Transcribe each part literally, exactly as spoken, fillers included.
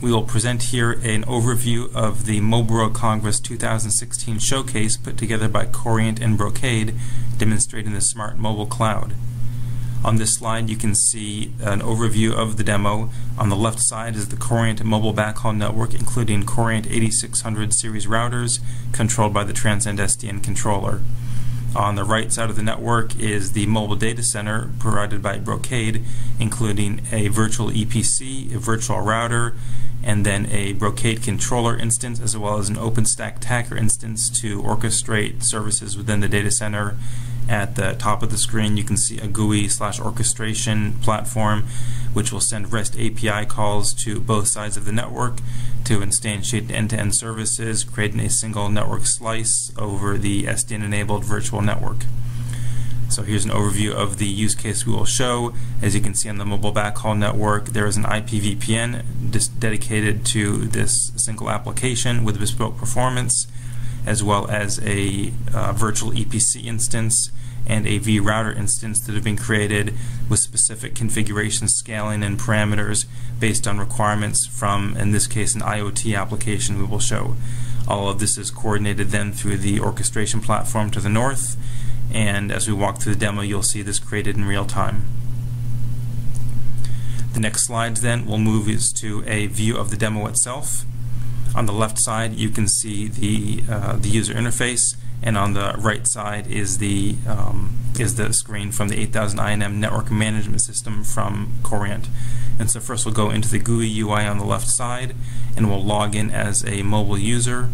We will present here an overview of the Mobile World Congress two thousand sixteen showcase put together by Coriant and Brocade, demonstrating the smart mobile cloud. On this slide you can see an overview of the demo. On the left side is the Coriant mobile backhaul network, including Coriant eighty-six hundred series routers controlled by the Transcend S D N controller. On the right side of the network is the mobile data center provided by Brocade, including a virtual E P C, a virtual router, and then a Brocade controller instance, as well as an OpenStack Tacker instance to orchestrate services within the data center. At the top of the screen you can see a G U I slash orchestration platform which will send REST A P I calls to both sides of the network to instantiate end-to-end services, creating a single network slice over the S D N-enabled virtual network. So here's an overview of the use case we will show. As you can see on the mobile backhaul network, there is an I P V P N dedicated to this single application with bespoke performance, as well as a uh, virtual E P C instance and a vRouter instance that have been created with specific configuration, scaling, and parameters based on requirements from, in this case, an I O T application we will show. All of this is coordinated then through the orchestration platform to the north, and as we walk through the demo you'll see this created in real time. The next slides then will move us to a view of the demo itself. On the left side you can see the uh, the user interface, and on the right side is the um, is the screen from the eight thousand I N M network management system from Coriant. And so first we'll go into the G U I U I on the left side, and we'll log in as a mobile user.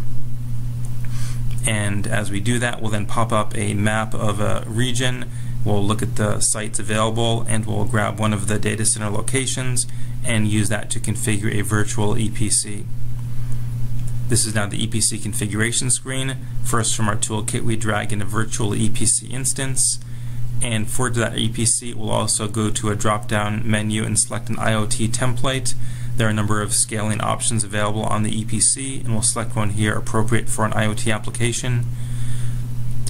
And as we do that, we'll then pop up a map of a region. We'll look at the sites available, and we'll grab one of the data center locations and use that to configure a virtual E P C. This is now the E P C configuration screen. First, from our toolkit, we drag in a virtual E P C instance, and for that E P C we'll also go to a drop-down menu and select an I O T template. There are a number of scaling options available on the E P C, and we'll select one here appropriate for an I O T application.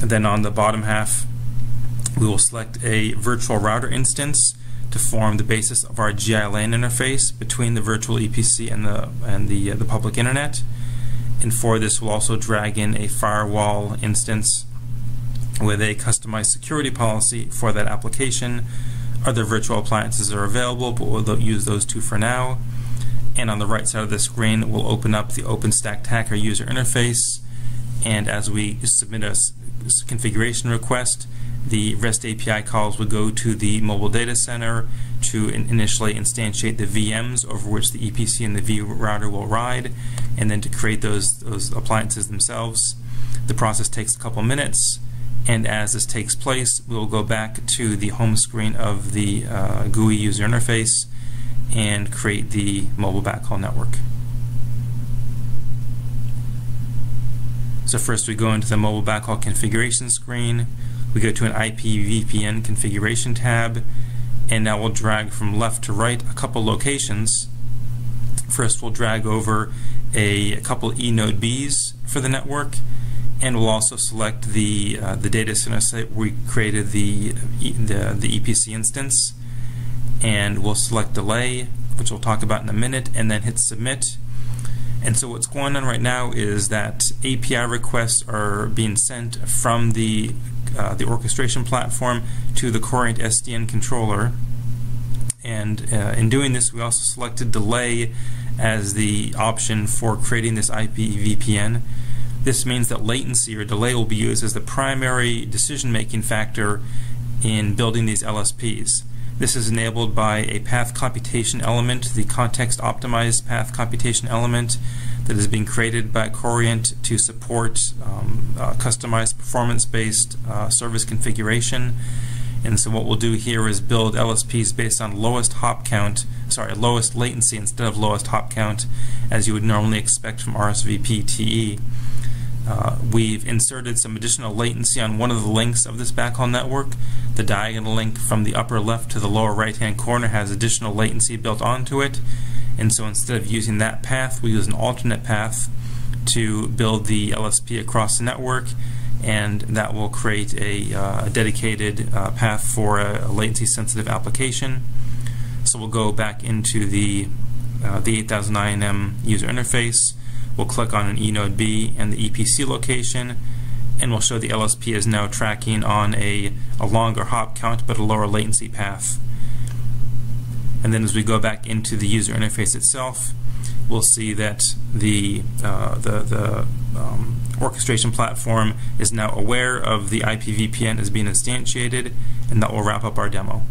And then on the bottom half we will select a virtual router instance to form the basis of our G I LAN interface between the virtual E P C and the, and the, uh, the public internet. And for this we'll also drag in a firewall instance with a customized security policy for that application. Other virtual appliances are available, but we'll use those two for now. And on the right side of the screen we'll open up the OpenStack Tacker user interface, and as we submit a configuration request, the REST A P I calls will go to the mobile data center to initially instantiate the V Ms over which the E P C and the vRouter will ride, and then to create those, those appliances themselves. The process takes a couple minutes, and as this takes place we will go back to the home screen of the uh, G U I user interface and create the mobile backhaul network. So first we go into the mobile backhaul configuration screen, we go to an I P V P N configuration tab, and now we'll drag from left to right a couple locations. First we'll drag over a, a couple eNodeBs for the network, and we'll also select the uh, the data center site where we created the, the, the E P C instance, and we'll select delay, which we'll talk about in a minute, and then hit submit. And so what's going on right now is that A P I requests are being sent from the Uh, the orchestration platform to the Coriant S D N controller, and uh, in doing this we also selected delay as the option for creating this I P V P N. This means that latency or delay will be used as the primary decision-making factor in building these L S Ps. This is enabled by a path computation element, the context optimized path computation element that has been created by Coriant to support um, uh, customized performance-based uh, service configuration. And so what we'll do here is build L S Ps based on lowest hop count, sorry, lowest latency instead of lowest hop count, as you would normally expect from R S V P T E. Uh, we've inserted some additional latency on one of the links of this backhaul network. The diagonal link from the upper left to the lower right-hand corner has additional latency built onto it. And so instead of using that path, we use an alternate path to build the L S P across the network, and that will create a uh, dedicated uh, path for a latency sensitive application. So we'll go back into the uh, the eight thousand I N M user interface. We'll click on an eNodeB and the E P C location, and we'll show the L S P is now tracking on a, a longer hop count but a lower latency path. And then as we go back into the user interface itself, we'll see that the, uh, the, the um, orchestration platform is now aware of the I P V P N as being instantiated, and that will wrap up our demo.